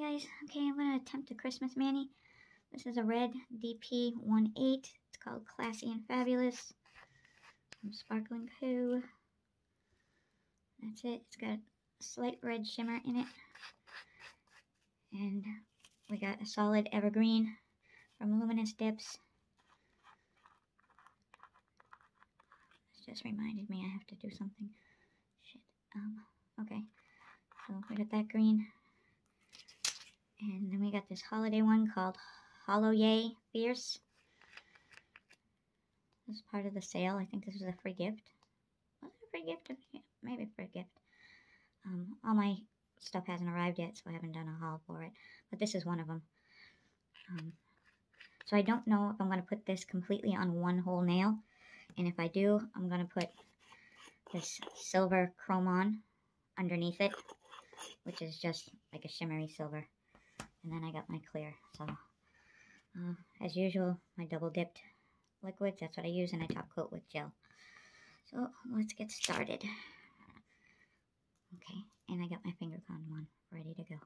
guys. Okay, I'm going to attempt a Christmas mani. This is a red DP18. It's called Classy and Fabulous. Some sparkling poo. That's it. It's got a slight red shimmer in it. And we got a solid evergreen from Luminous Dips. This just reminded me I have to do something. Shit. Okay. So we got that green. And then we got this holiday one called Holo Yay Fierce. This is part of the sale. I think this was a free gift. Was it a free gift? Yeah, maybe a free gift. All my stuff hasn't arrived yet, so I haven't done a haul for it. But this is one of them. So I don't know if I'm going to put this completely on one whole nail. And if I do, I'm going to put this silver chrome on underneath it, which is just like a shimmery silver. And then I got my clear. So, as usual, my double-dipped liquids, that's what I use, and I top coat with gel. So, let's get started. Okay, and I got my finger con one ready to go.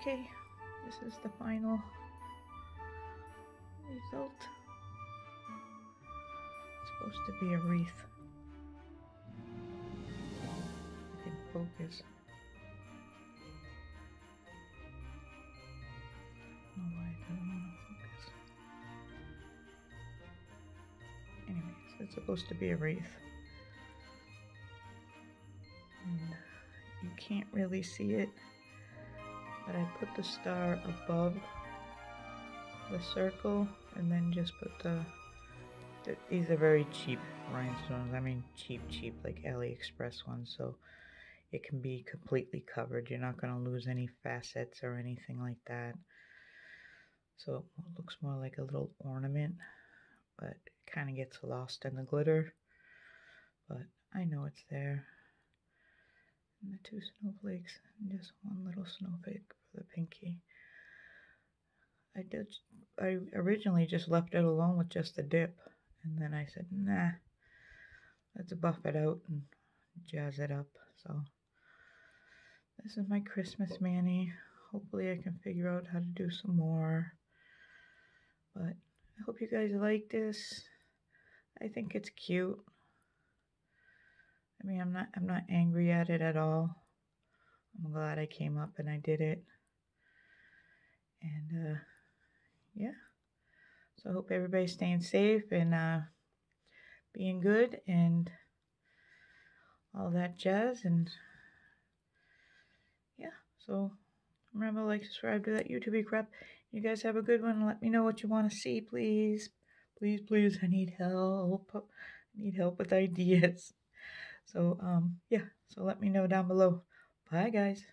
Okay, this is the final result. It's supposed to be a wreath. I can focus. I don't know why I don't want to focus. Anyways, it's supposed to be a wreath. And you can't really see it, but I put the star above the circle and then just put the these are very cheap rhinestones. I mean cheap, like AliExpress ones, so it can be completely covered. You're not going to lose any facets or anything like that. So it looks more like a little ornament, but it kind of gets lost in the glitter. But I know it's there. And the two snowflakes and just one little snowflake for the pinky. I originally just left it alone with just the dip, and then I said, nah, let's buff it out and jazz it up. So this is my Christmas mani. Hopefully I can figure out how to do some more, but I hope you guys like this. I think it's cute. I mean, I'm not angry at it at all. I'm glad I came up and I did it. And yeah, so I hope everybody's staying safe and being good and all that jazz. And yeah, so remember, like, subscribe to that YouTube crap. You guys have a good one. Let me know what you want to see, please. Please, I need help. I need help with ideas. So, yeah, so let me know down below. Bye, guys.